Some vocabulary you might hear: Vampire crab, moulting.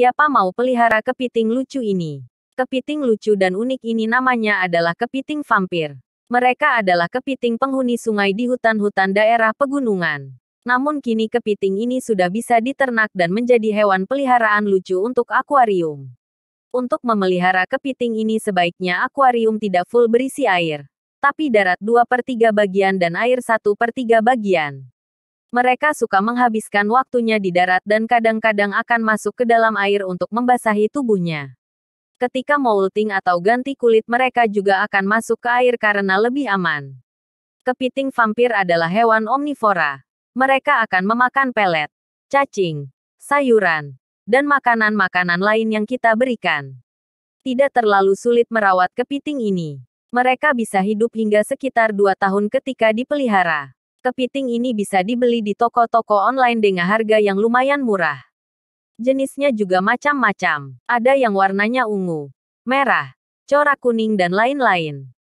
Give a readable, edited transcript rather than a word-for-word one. siapa mau pelihara kepiting lucu ini. Kepiting lucu dan unik ini namanya adalah kepiting vampir. Mereka adalah kepiting penghuni sungai di hutan-hutan daerah pegunungan. Namun kini kepiting ini sudah bisa diternak dan menjadi hewan peliharaan lucu untuk akuarium. Untuk memelihara kepiting ini sebaiknya akuarium tidak full berisi air. Tapi darat 2/3 bagian dan air 1/3 bagian. Mereka suka menghabiskan waktunya di darat dan kadang-kadang akan masuk ke dalam air untuk membasahi tubuhnya. Ketika molting atau ganti kulit mereka juga akan masuk ke air karena lebih aman. Kepiting vampir adalah hewan omnivora. Mereka akan memakan pelet, cacing, sayuran, dan makanan-makanan lain yang kita berikan. Tidak terlalu sulit merawat kepiting ini. Mereka bisa hidup hingga sekitar 2 tahun ketika dipelihara. Kepiting ini bisa dibeli di toko-toko online dengan harga yang lumayan murah. Jenisnya juga macam-macam. Ada yang warnanya ungu, merah, corak kuning dan lain-lain.